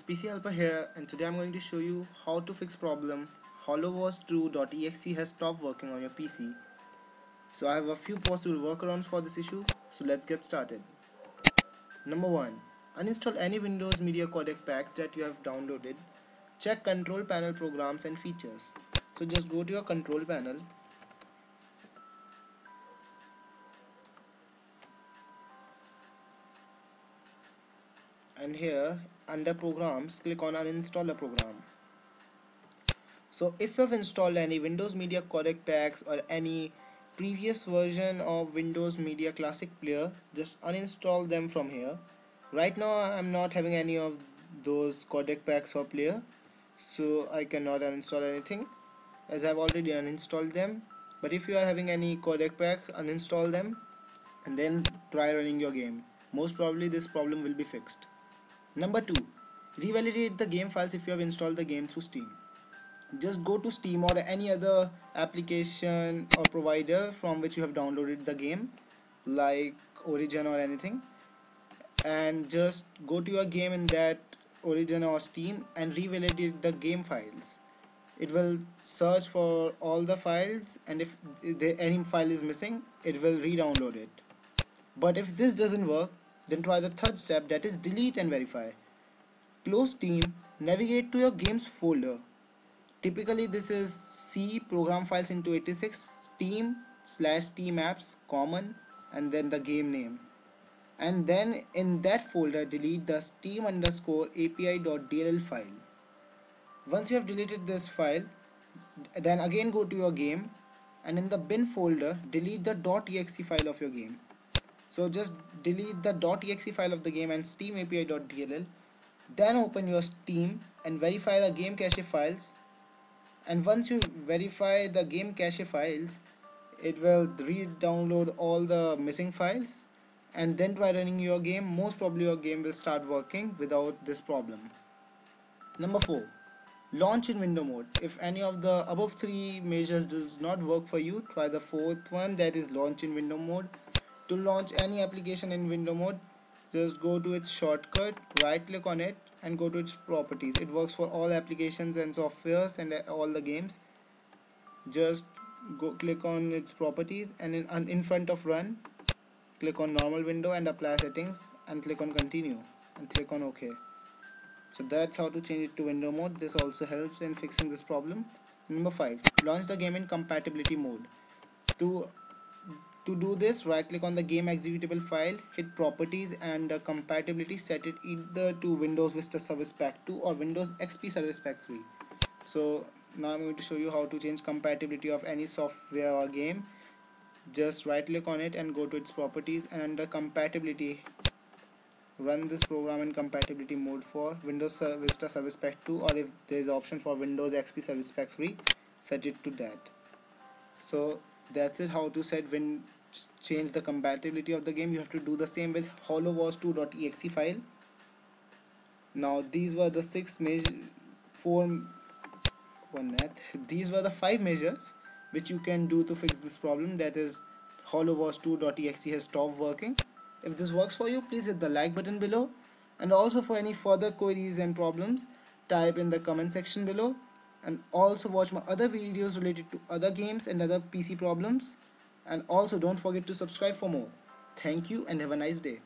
It's PC Helper here, and today I'm going to show you how to fix problem halowars2.exe has stopped working on your PC. So I have a few possible workarounds for this issue, so let's get started. Number 1. Uninstall any Windows media codec packs that you have downloaded. Check control panel programs and features. So just go to your control panel. And here under programs, click on uninstall a program. So if you have installed any Windows Media Codec packs or any previous version of Windows Media Classic Player, just uninstall them from here. Right now I'm not having any of those codec packs or player, so I cannot uninstall anything as I've already uninstalled them. But if you are having any codec packs, uninstall them and then try running your game. Most probably this problem will be fixed. Number 2. Revalidate the game files if you have installed the game through Steam. Just go to Steam or any other application or provider from which you have downloaded the game, like Origin or anything, and just go to your game in that Origin or Steam and revalidate the game files. It will search for all the files, and if any file is missing, it will re-download it. But if this doesn't work, then try the third step, that is delete and verify. Close Steam, navigate to your games folder. Typically this is C program files into 86 steam/steam apps common and then the game name. And then in that folder delete the steam_api.dll file. Once you have deleted this file, then again go to your game and in the bin folder delete the .exe file of your game. So just delete the .exe file of the game and steam_api.dll, then open your Steam and verify the game cache files, and once you verify the game cache files, it will re-download all the missing files and then try running your game. Most probably your game will start working without this problem. Number 4. Launch in window mode. If any of the above 3 measures does not work for you, try the 4th one, that is launch in window mode. To launch any application in window mode, just go to its shortcut, right click on it and go to its properties. It works for all applications and softwares and all the games. Just go click on its properties and in front of run, click on normal window and apply settings and click on continue and click on OK. So that's how to change it to window mode. This also helps in fixing this problem. Number 5. Launch the game in compatibility mode. To do this, right click on the game executable file, hit properties and compatibility, set it either to Windows Vista Service Pack 2 or Windows XP Service Pack 3. So now I'm going to show you how to change compatibility of any software or game. Just right click on it and go to its properties and under compatibility, run this program in compatibility mode for Windows Vista Service Pack 2, or if there is option for Windows XP Service Pack 3, set it to that. So that's it, how to change the compatibility of the game. You have to do the same with halowars2.exe file. Now these were the 5 measures which you can do to fix this problem, that is halowars2.exe has stopped working. If this works for you, please hit the like button below, and also for any further queries and problems, type in the comment section below, and also watch my other videos related to other games and other PC problems, and also don't forget to subscribe for more. Thank you and have a nice day.